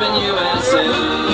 up in USA.